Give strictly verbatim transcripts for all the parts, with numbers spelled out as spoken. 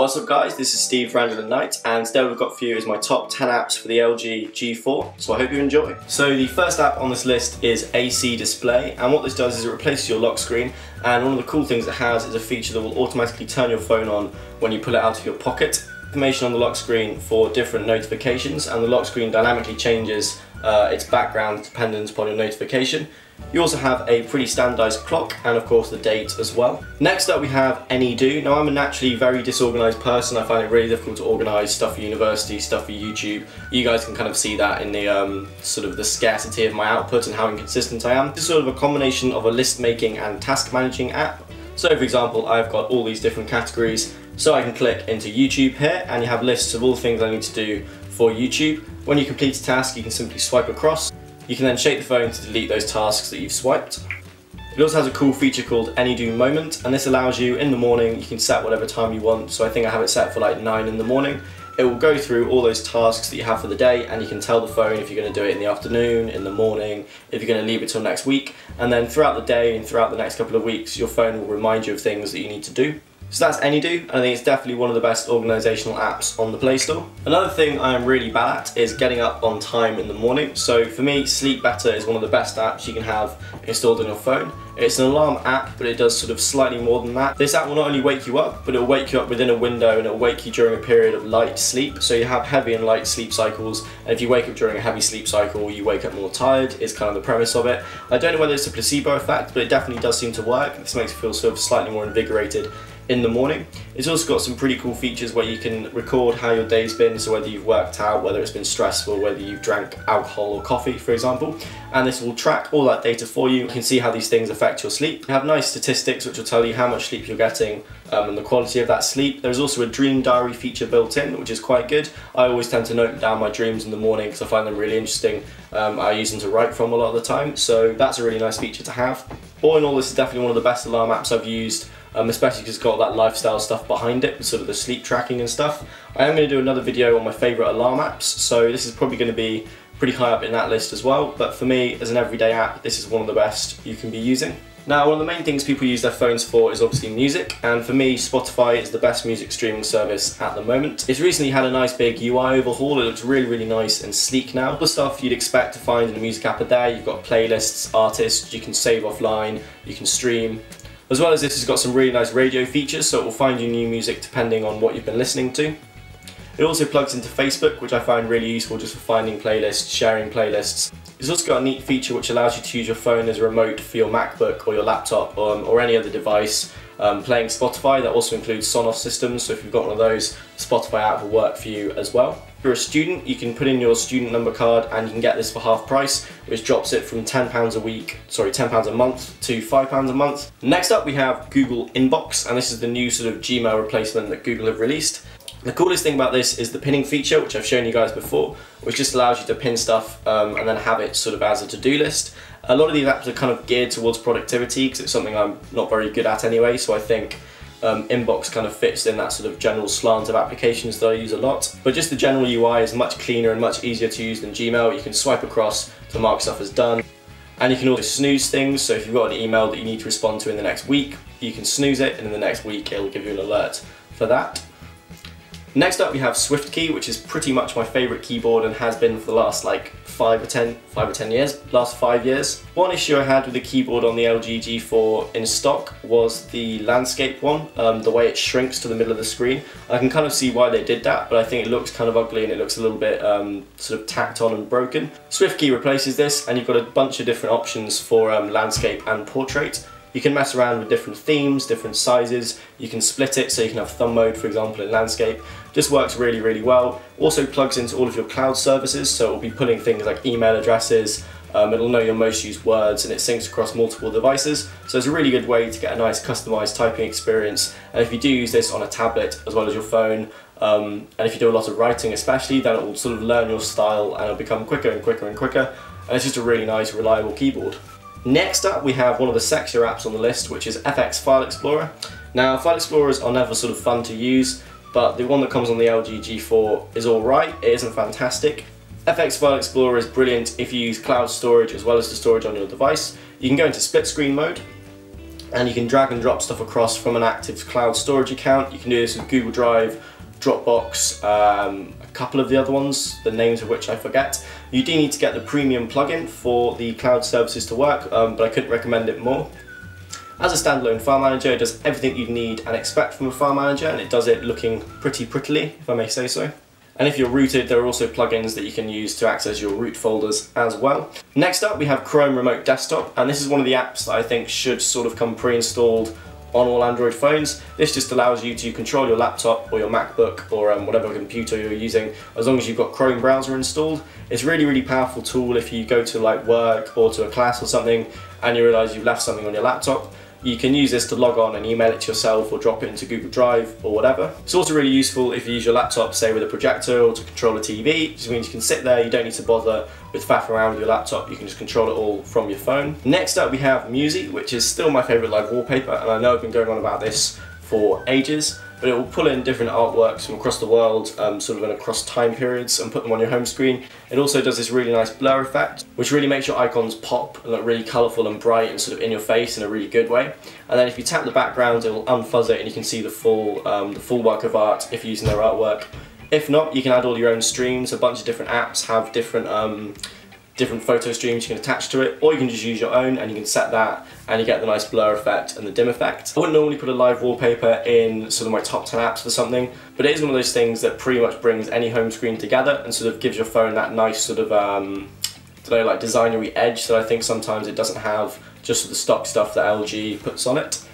What's up guys, this is Steve Randall and Knight, and today what I've got for you is my top ten apps for the L G G four, so I hope you enjoy. So the first app on this list is A C Display, and what this does is it replaces your lock screen, and one of the cool things it has is a feature that will automatically turn your phone on when you pull it out of your pocket. Information on the lock screen for different notifications, and the lock screen dynamically changes uh, its background dependent upon your notification. You also have a pretty standardised clock and of course the date as well. Next up we have Any.do. Now I'm a naturally very disorganised person. I find it really difficult to organise stuff for university, stuff for YouTube. You guys can kind of see that in the um, sort of the scarcity of my output and how inconsistent I am. This is sort of a combination of a list making and task managing app. So for example, I've got all these different categories, so I can click into YouTube here and you have lists of all the things I need to do for YouTube. When you complete a task you can simply swipe across. You can then shake the phone to delete those tasks that you've swiped. It also has a cool feature called Any.do Moment, and this allows you in the morning, you can set whatever time you want, so I think I have it set for like nine in the morning. It will go through all those tasks that you have for the day, and you can tell the phone if you're going to do it in the afternoon, in the morning, if you're going to leave it till next week, and then throughout the day and throughout the next couple of weeks your phone will remind you of things that you need to do. So that's Any.do, and I think it's definitely one of the best organisational apps on the Play Store. Another thing I am really bad at is getting up on time in the morning. So for me, Sleep Better is one of the best apps you can have installed on your phone. It's an alarm app, but it does sort of slightly more than that. This app will not only wake you up, but it'll wake you up within a window, and it'll wake you during a period of light sleep. So you have heavy and light sleep cycles, and if you wake up during a heavy sleep cycle, you wake up more tired, is kind of the premise of it. I don't know whether it's a placebo effect, but it definitely does seem to work. This makes you feel sort of slightly more invigorated in the morning. It's also got some pretty cool features where you can record how your day's been, so whether you've worked out, whether it's been stressful, whether you've drank alcohol or coffee, for example, and this will track all that data for you. You can see how these things affect your sleep. You have nice statistics which will tell you how much sleep you're getting um, and the quality of that sleep. There's also a dream diary feature built in, which is quite good. I always tend to note down my dreams in the morning because I find them really interesting. Um, I use them to write from a lot of the time, so that's a really nice feature to have. All in all, this is definitely one of the best alarm apps I've used, Um, especially because it's got that lifestyle stuff behind it, sort of the sleep tracking and stuff. I am going to do another video on my favourite alarm apps, so this is probably going to be pretty high up in that list as well, but for me, as an everyday app, this is one of the best you can be using. Now, one of the main things people use their phones for is obviously music, and for me, Spotify is the best music streaming service at the moment. It's recently had a nice big U I overhaul. It looks really, really nice and sleek now. All the stuff you'd expect to find in a music app are there. You've got playlists, artists, you can save offline, you can stream. As well as this, has got some really nice radio features, so it will find you new music depending on what you've been listening to. It also plugs into Facebook, which I find really useful just for finding playlists, sharing playlists. It's also got a neat feature which allows you to use your phone as a remote for your MacBook or your laptop or, or any other device um, playing Spotify. That also includes Sonos systems, so if you've got one of those, Spotify app will work for you as well. If you're a student, you can put in your student number card and you can get this for half price, which drops it from ten pounds a week, sorry, ten pounds a month to five pounds a month. Next up we have Google Inbox, and this is the new sort of Gmail replacement that Google have released. The coolest thing about this is the pinning feature, which I've shown you guys before, which just allows you to pin stuff um, and then have it sort of as a to-do list. A lot of these apps are kind of geared towards productivity because it's something I'm not very good at anyway, so I think Um, Inbox kind of fits in that sort of general slant of applications that I use a lot. But just the general U I is much cleaner and much easier to use than Gmail. You can swipe across to mark stuff as done. And you can also snooze things, so if you've got an email that you need to respond to in the next week, you can snooze it, and in the next week it'll give you an alert for that. Next up we have SwiftKey, which is pretty much my favourite keyboard and has been for the last like five or ten years, last five years. One issue I had with the keyboard on the L G G four in stock was the landscape one, um, the way it shrinks to the middle of the screen. I can kind of see why they did that, but I think it looks kind of ugly and it looks a little bit um, sort of tacked on and broken. SwiftKey replaces this, and you've got a bunch of different options for um, landscape and portrait. You can mess around with different themes, different sizes. You can split it, so you can have thumb mode, for example, in landscape. This works really, really well. Also plugs into all of your cloud services, so it will be pulling things like email addresses, um, it'll know your most used words, and it syncs across multiple devices. So it's a really good way to get a nice customized typing experience. And if you do use this on a tablet as well as your phone, um, and if you do a lot of writing especially, then it will sort of learn your style and it'll become quicker and quicker and quicker. And it's just a really nice, reliable keyboard. Next up we have one of the sexier apps on the list, which is F X File Explorer. Now, File Explorers are never sort of fun to use, but the one that comes on the L G G four is alright, it isn't fantastic. F X File Explorer is brilliant if you use cloud storage as well as the storage on your device. You can go into split screen mode, and you can drag and drop stuff across from an active cloud storage account. You can do this with Google Drive, Dropbox, um, a couple of the other ones, the names of which I forget. You do need to get the premium plugin for the cloud services to work, um, but I couldn't recommend it more. As a standalone file manager, it does everything you need and expect from a file manager, and it does it looking pretty prettily, if I may say so. And if you're rooted, there are also plugins that you can use to access your root folders as well. Next up, we have Chrome Remote Desktop, and this is one of the apps that I think should sort of come pre-installed on all Android phones. This just allows you to control your laptop or your MacBook or um, whatever computer you're using, as long as you've got Chrome browser installed. It's a really, really powerful tool if you go to like work or to a class or something and you realize you've left something on your laptop. You can use this to log on and email it to yourself or drop it into Google Drive or whatever. It's also really useful if you use your laptop, say with a projector or to control a T V. It just means you can sit there, you don't need to bother with faffing around with your laptop, you can just control it all from your phone. Next up we have Muzei, which is still my favourite live wallpaper, and I know I've been going on about this for ages, but it will pull in different artworks from across the world, um, sort of and across time periods, and put them on your home screen. It also does this really nice blur effect, which really makes your icons pop and look really colourful and bright and sort of in your face in a really good way. And then if you tap the background, it will unfuzz it and you can see the full, um, the full work of art if you're using their artwork. If not, you can add all your own streams. A bunch of different apps have different um, different photo streams you can attach to it, or you can just use your own and you can set that and you get the nice blur effect and the dim effect. I wouldn't normally put a live wallpaper in sort of my top ten apps for something, but it is one of those things that pretty much brings any home screen together and sort of gives your phone that nice sort of, um, I don't know, like designery edge that I think sometimes it doesn't have, just the stock stuff that L G puts on it.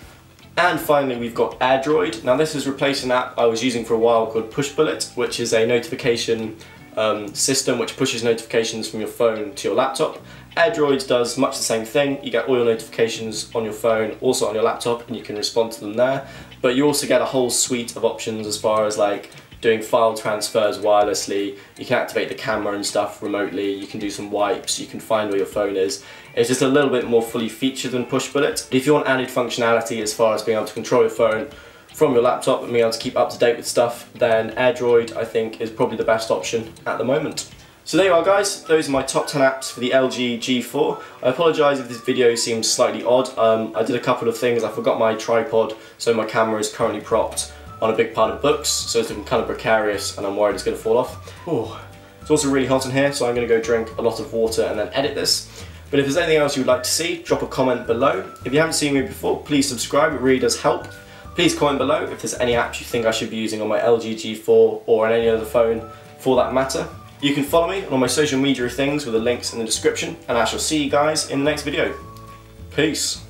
And finally we've got AirDroid. Now this is replacing an app I was using for a while called PushBullet, which is a notification um, system which pushes notifications from your phone to your laptop. AirDroid does much the same thing. You get all your notifications on your phone, also on your laptop, and you can respond to them there. But you also get a whole suite of options as far as like doing file transfers wirelessly, you can activate the camera and stuff remotely, you can do some wipes, you can find where your phone is. It's just a little bit more fully featured than PushBullet. If you want added functionality as far as being able to control your phone from your laptop and being able to keep up to date with stuff, then AirDroid I think is probably the best option at the moment. So there you are guys, those are my top ten apps for the L G G four. I apologise if this video seems slightly odd, um, I did a couple of things, I forgot my tripod, so my camera is currently propped on a big pile of books, so it's kind of precarious and I'm worried it's going to fall off. Ooh. It's also really hot in here, so I'm going to go drink a lot of water and then edit this. But if there's anything else you would like to see, drop a comment below. If you haven't seen me before, please subscribe, it really does help. Please comment below if there's any apps you think I should be using on my L G G four or on any other phone for that matter. You can follow me on all my social media things with the links in the description, and I shall see you guys in the next video. Peace.